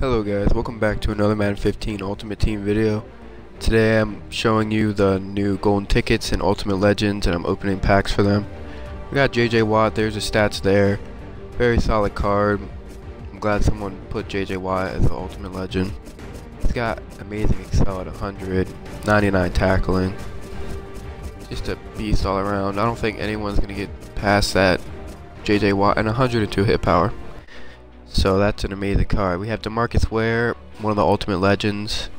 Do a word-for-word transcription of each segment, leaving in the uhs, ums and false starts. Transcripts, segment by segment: Hello guys, welcome back to another Madden fifteen Ultimate Team video. Today I'm showing you the new golden tickets in Ultimate Legends and I'm opening packs for them. We got J J Watt, there's the stats there. Very solid card. I'm glad someone put J J Watt as the Ultimate Legend. He's got amazing excel at one hundred, ninety-nine tackling. Just a beast all around. I don't think anyone's going to get past that J J Watt and one hundred two hit power. So that's an amazing card. We have DeMarcus Ware, one of the Ultimate Legends.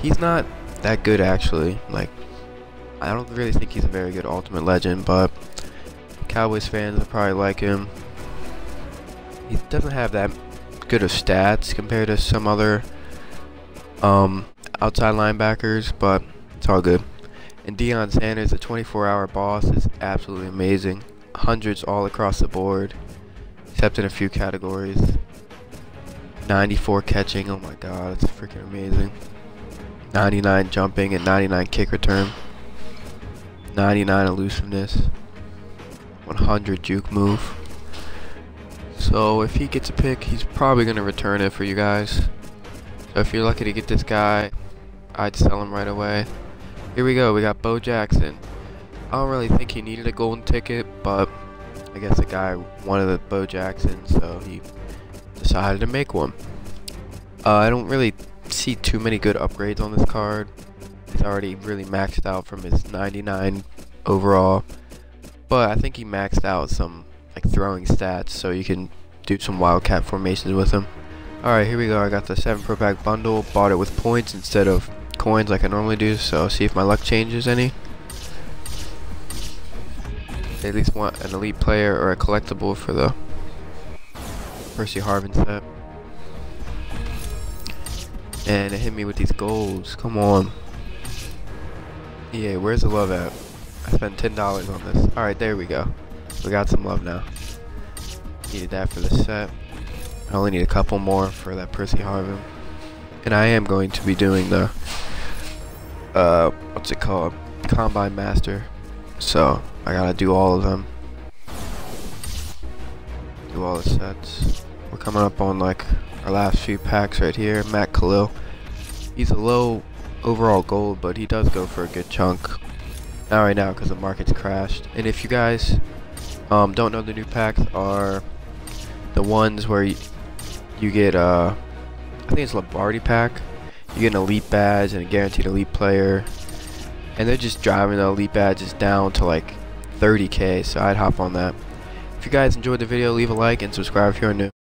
He's not that good actually. Like, I don't really think he's a very good Ultimate Legend, but Cowboys fans will probably like him. He doesn't have that good of stats compared to some other um, outside linebackers, but it's all good. And Deion Sanders, the twenty-four hour boss, is absolutely amazing. Hundreds all across the board, except in a few categories. ninety-four catching, oh my god, it's freaking amazing. ninety-nine jumping and ninety-nine kick return. ninety-nine elusiveness. one hundred juke move. So if he gets a pick, he's probably going to return it for you guys. So if you're lucky to get this guy, I'd sell him right away. Here we go, we got Bo Jackson. I don't really think he needed a golden ticket, but I guess the guy wanted a Bo Jackson, so he decided to make one. Uh, I don't really see too many good upgrades on this card. He's already really maxed out from his ninety-nine overall, but I think he maxed out some like throwing stats, so you can do some wildcat formations with him. Alright, here we go. I got the seven Pro Pack bundle, bought it with points instead of coins like I normally do, so see if my luck changes any. They at least want an elite player or a collectible for the Percy Harvin set. And it hit me with these golds. Come on. Yeah, where's the love at? I spent ten dollars on this. Alright, there we go. We got some love now. Needed that for the set. I only need a couple more for that Percy Harvin. And I am going to be doing the, uh, what's it called? Combine Master. So I gotta do all of them, do all the sets. We're coming up on like our last few packs right here. Matt Kalil, he's a low overall gold, but he does go for a good chunk. Not right now because the market's crashed. And if you guys um, don't know, the new packs are the ones where you, you get uh, I think it's Lombardi pack. You get an elite badge and a guaranteed elite player, and they're just driving the elite badges down to like thirty K, so I'd hop on that. If you guys enjoyed the video, leave a like and subscribe if you're new.